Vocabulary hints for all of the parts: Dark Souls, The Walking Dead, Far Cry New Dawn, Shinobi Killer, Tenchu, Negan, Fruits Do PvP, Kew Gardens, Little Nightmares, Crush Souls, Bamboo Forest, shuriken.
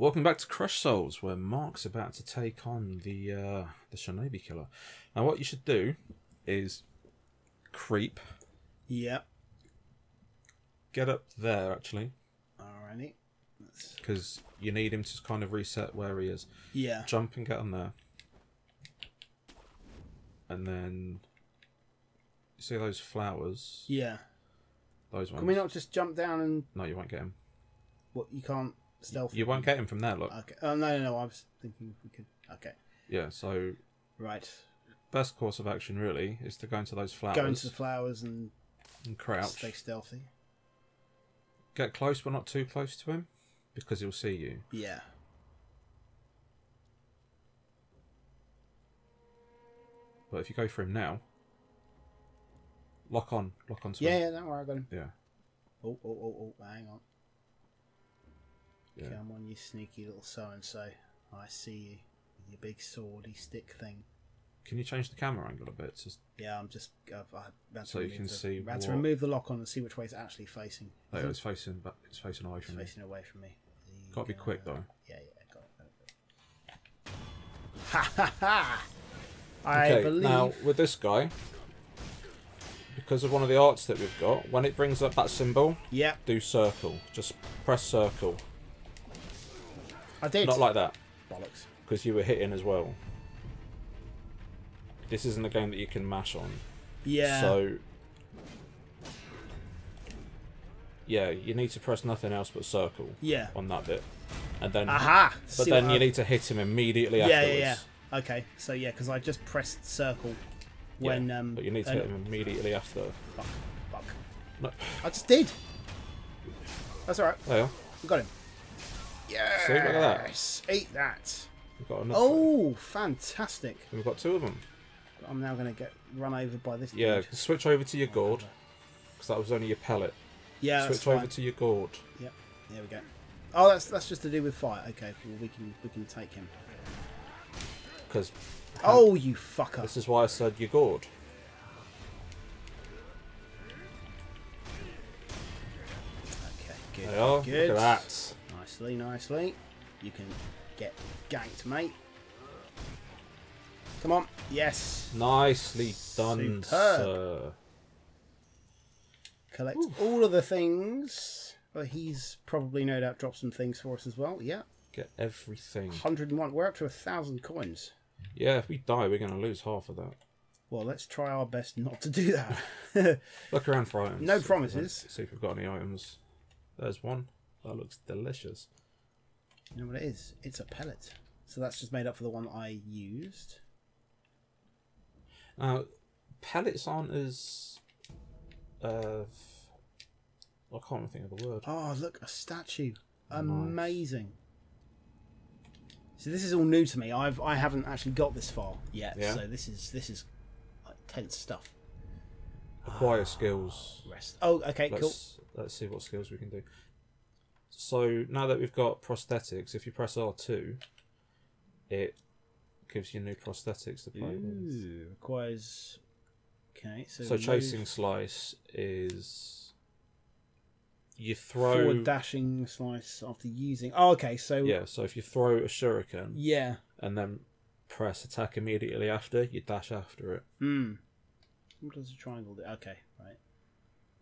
Welcome back to Crush Souls, where Mark's about to take on the Shinobi Killer. Now, what you should do is creep. Yep. Get up there, actually. Alrighty. Because you need him to kind of reset where he is. Yeah. Jump and get on there. And then... You see those flowers? Yeah. Those ones. Can we not just jump down and... No, you won't get him. What, you can't... Stealth. You won't get him from there, look. Okay. Oh, no, I was thinking if we could... Okay. Yeah, so... Right. Best course of action, really, is to go into those flowers. Go into the flowers and... crouch. Stay stealthy. Get close, but not too close to him, because he'll see you. Yeah. But if you go for him now... Lock on. Lock on to him. Yeah, don't worry, I got him. Yeah. Oh, hang on. Yeah. Come on, you sneaky little so-and-so. I see you with your big swordy stick thing. Can you change the camera angle a bit? Just... Yeah, I'm just... I had to remove the lock on and see which way it's actually facing. No, it's facing back, it's facing away from me. It's facing away from me. Got to be quick, though. Yeah, got it. Ha! Okay, believe... now, with this guy, because of one of the arts that we've got, when it brings up that symbol, yeah, do circle. Just press circle. I did. Not like that. Bollocks. Because you were hitting as well. This isn't a game that you can mash on. Yeah. So... Yeah, you need to press nothing else but circle. Yeah. On that bit. And then... Aha! But see, then you need to hit him immediately afterwards. Yeah. Okay. So, yeah, because I just pressed circle when... Yeah, but you need to hit him immediately after. Fuck. No. I just did! That's alright. There you are. We got him. Yes! See, look at that. Ate that. We've got another. Oh, fantastic. And we've got two of them. I'm now going to get run over by this dude. Yeah, switch over to your gourd. Because that was only your pellet. Yeah, switch over to your gourd. Yep, there we go. Oh, that's just to do with fire. Okay, well, we can take him. Because... Oh, you fucker. This is why I said your gourd. Okay, good. There you are. Good. Look at that. Nicely. You can get ganked, mate. Come on. Yes. Nicely done, sir. Collect all of the things. Well, he's probably no doubt dropped some things for us as well. Yeah. Get everything. 101. We're up to 1,000 coins. Yeah, if we die, we're going to lose half of that. Well, let's try our best not to do that. Look around for items. No promises. See if we've got any items. There's one. That looks delicious. You know what it is? It's a pellet. So that's just made up for the one I used. Now, pellets aren't as... I can't even think of the word. Oh, look, a statue. Nice. Amazing. So this is all new to me. I haven't actually got this far yet. Yeah. So this is like, tense stuff. Acquire skills. Rest. Oh, okay, cool. Let's see what skills we can do. So now that we've got prosthetics, if you press R2, it gives you new prosthetics to play with. Requires... Okay, so chasing slice is... You throw... Forward dashing slice after using... Oh, okay, so... Yeah, so if you throw a shuriken... Yeah. And then press attack immediately after, you dash after it. Hmm. What does a triangle do? Okay, right.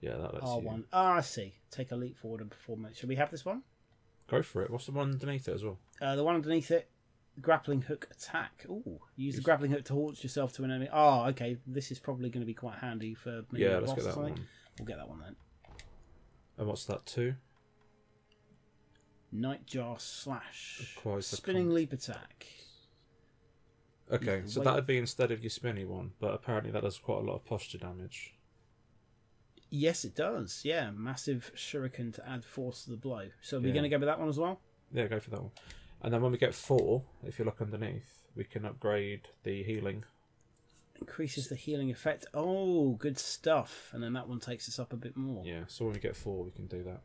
Yeah, that lets R1. You... Ah, I see. Take a leap forward and perform it. Should we have this one? Go for it. What's the one underneath it as well? The one underneath it, grappling hook attack. Ooh, use the grappling hook to launch yourself to an enemy. Oh, okay. This is probably going to be quite handy for maybe a boss or something. One. We'll get that one then. And what's that too? Nightjar slash. Spinning leap attack. Okay, so that would be instead of your spinny one, but apparently that does quite a lot of posture damage. Yes, it does. Yeah, massive shuriken to add force to the blow. So we're going to go with that one as well? Yeah, go for that one. And then when we get 4, if you look underneath, we can upgrade the healing. Increases the healing effect. Oh, good stuff. And then that one takes us up a bit more. Yeah, so when we get 4, we can do that.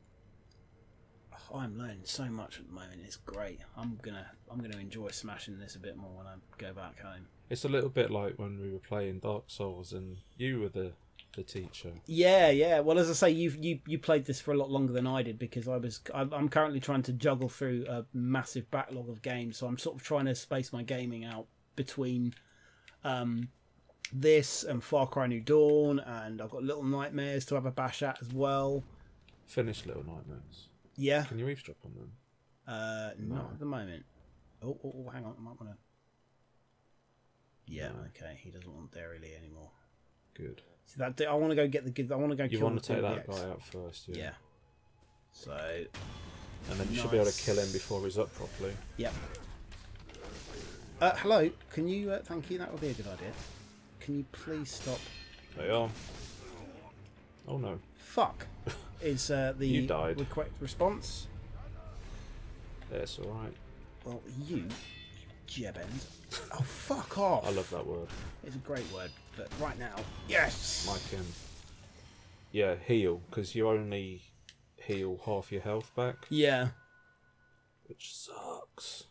Oh, I'm learning so much at the moment. It's great. I'm gonna enjoy smashing this a bit more when I go back home. It's a little bit like when we were playing Dark Souls and you were the the teacher. Yeah, yeah. Well, as I say, you played this for a lot longer than I did, because I'm currently trying to juggle through a massive backlog of games, so I'm sort of trying to space my gaming out between this and Far Cry New Dawn, and I've got Little Nightmares to have a bash at as well. Finish Little Nightmares. Yeah. Can you eavesdrop on them? Not at the moment. Oh, hang on, I might want to. Yeah, no. Okay. He doesn't want Derrily anymore. Good. So that I want to go get the. I want to go. You kill want to take that guy out first, yeah. Yeah. So. And then you should be able to kill him before he's up properly. Yep. Hello. Can you? Thank you. That would be a good idea. Can you please stop? They are. Oh no. Fuck. Is the you died. Response? That's all right. Well, you jebend. Oh, fuck off. I love that word. It's a great word, but right now, yes! Like, yeah, heal, because you only heal half your health back. Yeah. Which sucks.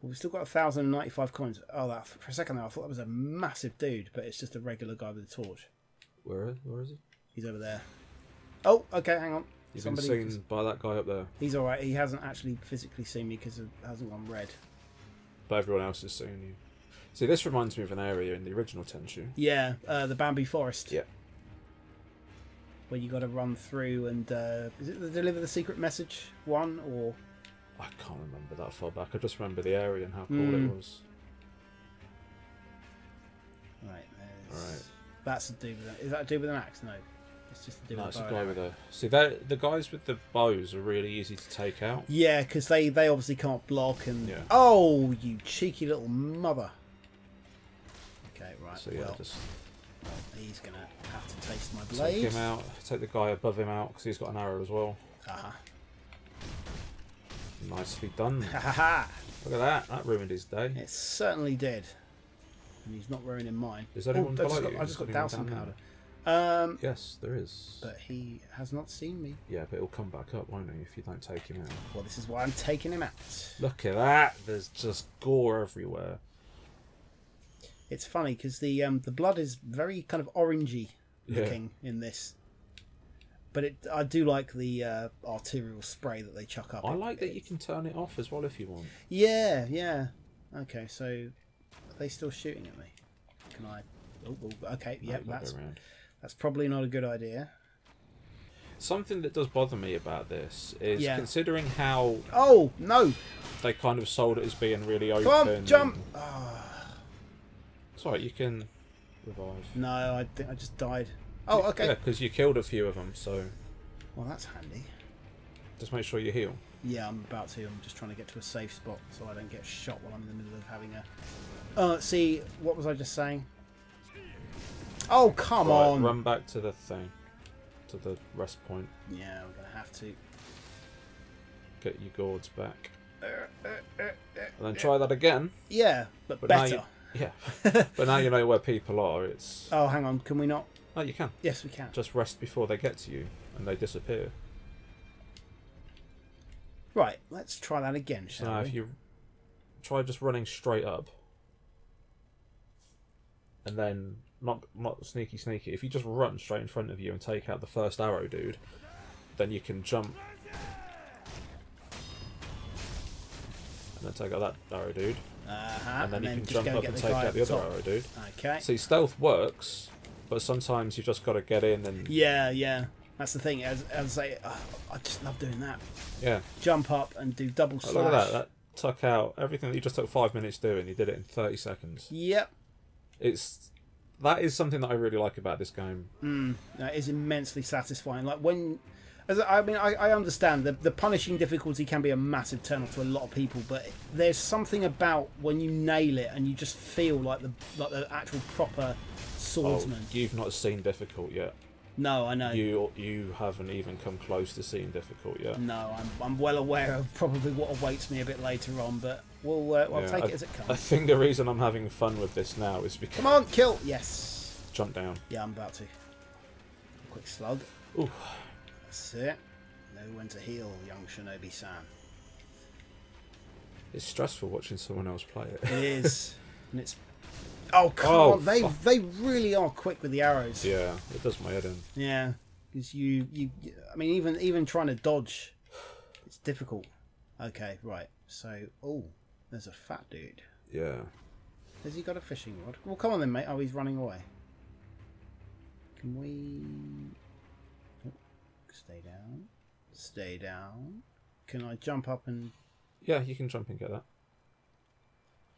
Well, we've still got 1,095 coins. Oh, that, for a second there, I thought that was a massive dude, but it's just a regular guy with a torch. Where is he? He's over there. Oh, okay, hang on. He's been seen by that guy up there. He's alright, he hasn't actually physically seen me because it hasn't gone red. But everyone else has seen you. See, this reminds me of an area in the original Tenchu. Yeah, the Bamboo Forest. Yeah. Where you got to run through and is it the Deliver the Secret Message one, or? I can't remember that far back. I just remember the area and how cool it was. Right, there's. All right. That's a dude with an. Is that a dude with an axe? No. It's just a guy with a. See, the guys with the bows are really easy to take out. Yeah, because they obviously can't block and. Yeah. Oh, you cheeky little mother! Okay, right. So yeah, well, he's gonna have to taste my blade. Take him out. Take the guy above him out because he's got an arrow as well. Nicely done. Look at that. That ruined his day. It certainly did. And he's not ruining mine. Is that anyone below you? I just got dousing powder. Yes, there is. But he has not seen me. Yeah, but he'll come back up, won't he, if you don't take him out? Well, this is why I'm taking him out. Look at that! There's just gore everywhere. It's funny because the blood is very kind of orangey looking in this, but I do like the arterial spray that they chuck up. I like that you can turn it off as well if you want. Yeah, yeah. Okay, so are they still shooting at me? Can I? Oh, okay, yeah, that's probably not a good idea. Something that does bother me about this is considering how. Oh no! They kind of sold it as being really open. Come on, jump! Oh. It's alright, you can revive. No, I think I just died. Oh, okay. Yeah, because you killed a few of them, so. Well, that's handy. Just make sure you heal. Yeah, I'm about to. I'm just trying to get to a safe spot so I don't get shot while I'm in the middle of having a. See, what was I just saying? Oh, come on! Run back to the thing. To the rest point. Yeah, we're going to have to. Get your gourds back. And then try that again. Yeah, but better. You, yeah. But now you know where people are. It's. Oh, hang on. Can we not? Oh, you can. Yes, we can. Just rest before they get to you and they disappear. Right, let's try that again, shall we? If you try just running straight up. And then. Not sneaky. If you just run straight in front of you and take out the first arrow, dude, then you can jump and then take out that arrow, dude, and then you can jump up and take out the other arrow, dude. Okay. See, stealth works, but sometimes you just got to get in and. Yeah, yeah. That's the thing. As I say, I just love doing that. Yeah. Jump up and do double slash. Look at that. That tuck out everything that you just took 5 minutes doing. You did it in 30 seconds. Yep. It's. That is something that I really like about this game. That is immensely satisfying. Like when, I understand the punishing difficulty can be a massive turn-off to a lot of people, but there's something about when you nail it and you just feel like the actual proper swordsman. Oh, you've not seen difficult yet. No, I know. You haven't even come close to seeing difficult yet. No, I'm well aware of probably what awaits me a bit later on, but. We'll take it as it comes. I think the reason I'm having fun with this now is because. Come on, kill! Yes! Jump down. Yeah, I'm about to. Quick slug. Ooh. That's it. Know when to heal, young Shinobi-san. It's stressful watching someone else play it. It is. And it's Oh, come on. They really are quick with the arrows. Yeah, it does my head in. Yeah, because I mean, even trying to dodge, it's difficult. Okay, right. So, oh, there's a fat dude. Yeah. Has he got a fishing rod? Well, come on then, mate. Oh, he's running away. Can we... Oh, stay down. Stay down. Can I jump up and... Yeah, you can jump and get that.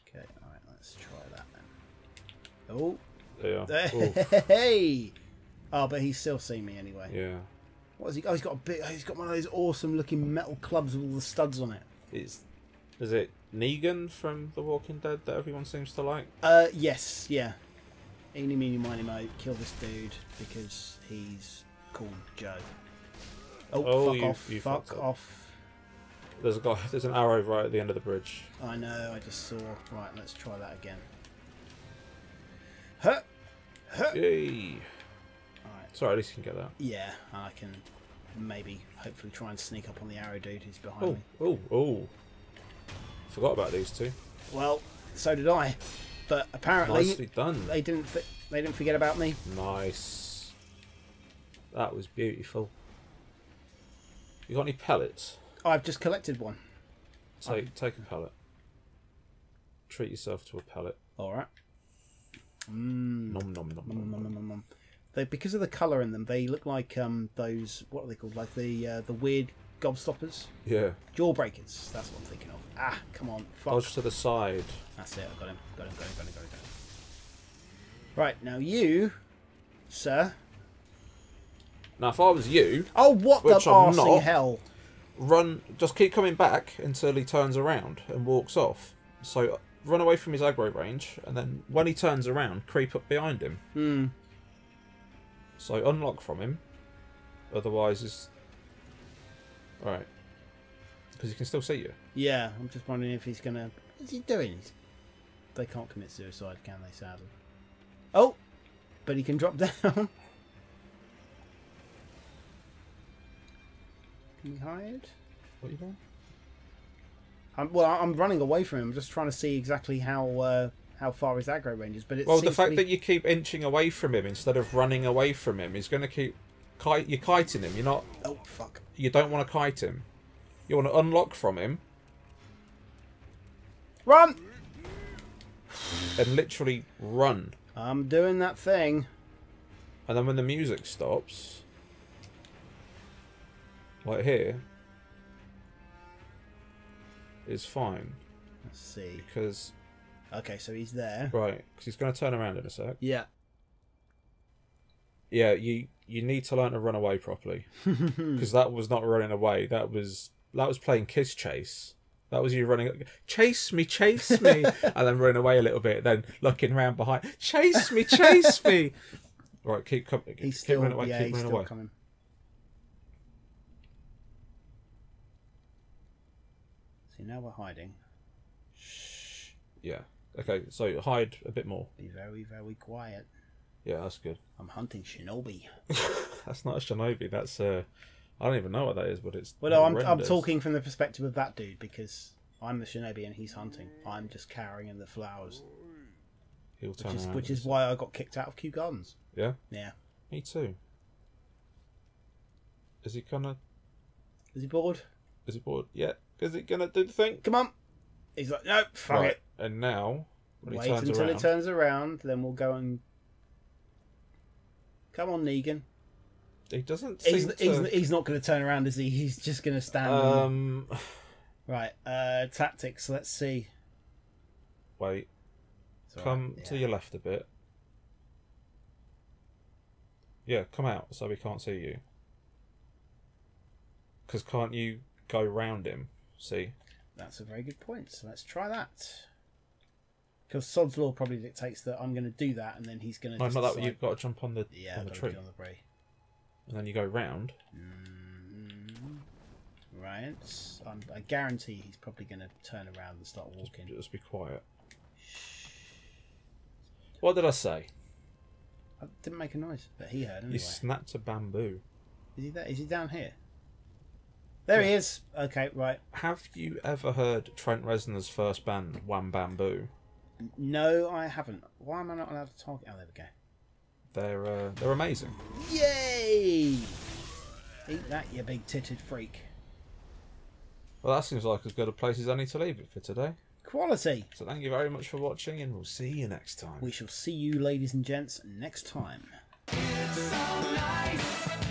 Okay, alright, let's try that then. Oh! There you are. Hey! Oh, but he's still seen me anyway. Yeah. What has he got? Oh, he's got one of those awesome looking metal clubs with all the studs on it. Is it Negan from The Walking Dead that everyone seems to like? Yes, yeah. Eeny, meeny, miny, mo, kill this dude because he's called Joe. Oh, fuck off. There's an arrow right at the end of the bridge. I know, I just saw. Right, let's try that again. Huh? Huh? Yay. All right. Sorry, at least you can get that. Yeah, I can maybe, hopefully, try and sneak up on the arrow dude who's behind me. Oh. Forgot about these two. Well, so did I. But apparently, nicely done. They didn't forget about me. Nice. That was beautiful. You got any pellets? I've just collected one. Take a pellet. Treat yourself to a pellet. All right. Mm. Nom, nom, nom, nom, nom, nom, nom, nom, nom. They, because of the colour in them, they look like those, what are they called? Like the weird gobstoppers. Yeah. Jawbreakers. That's what I'm thinking of. Ah, come on. Fuck. Dodge to the side. That's it. I got him. Got him. Got him. Got him. Got him. Got him. Right now, you, sir. Now, if I was you, oh what the arsey hell. Run, just keep coming back until he turns around and walks off. So run away from his aggro range, and then when he turns around, creep up behind him. Hmm. So unlock from him, otherwise it's... Alright. Because he can still see you. Yeah, I'm just wondering if he's going to... What's he doing? They can't commit suicide, can they, sadly? Oh! But he can drop down. Can you hide? What are you doing? Well, I'm running away from him. I'm just trying to see exactly how far his aggro range is. But it seems the fact that you keep inching away from him instead of running away from him, he's going to keep... You're kiting him. You're not... Oh, fuck. You don't want to kite him. You want to unlock from him. Run! And literally run. I'm doing that thing. And then when the music stops... Like here is fine. Let's see. Because okay, so he's there. Right, because he's going to turn around in a sec. Yeah. Yeah, you need to learn to run away properly. Because that was not running away. That was playing kiss chase. That was you running. Chase me, and then running away a little bit. Then looking around behind. Chase me. Right, keep coming. Keep running away. Yeah, keep running away. Coming. Now we're hiding. Shh. Yeah. Okay, so hide a bit more. Be very, very quiet. Yeah, that's good. I'm hunting Shinobi. That's not a Shinobi. That's I don't even know what that is, but it's. Well, no, I'm talking from the perspective of that dude because I'm the Shinobi and he's hunting. I'm just carrying the flowers. He'll turn around. Which is why I got kicked out of Kew Gardens. Yeah. Yeah. Me too. Is he gonna? Is he bored? Is he bored? Yeah. Is it going to do the thing? Come on. He's like, nope, fuck it. And now, wait until it turns around, then we'll go and... Come on, Negan. He doesn't seem to... He's not going to turn around, is he? He's just going to stand on... Right, tactics, let's see. Wait. Come to your left a bit. Yeah, come out so we can't see you. Because can't you go round him? See, that's a very good point. So let's try that. Because Sod's law probably dictates that I'm going to do that, and then he's going to. No, not that. You've got to jump on the tree. On the tree, and then you go round. Mm, right. I guarantee he's probably going to turn around and start walking. Just be quiet. Shh. What did I say? I didn't make a noise, but he heard. Anyway. You snapped a bamboo. Is he there? Is he down here? There he is. Okay, right. Have you ever heard Trent Reznor's first band, Wham Bamboo? No, I haven't. Why am I not allowed to target? Oh, there we go. They're amazing. Yay! Eat that, you big-titted freak. Well, that seems like as good a place as any to leave it for today. Quality! So thank you very much for watching, and we'll see you next time. We shall see you, ladies and gents, next time. It's so nice.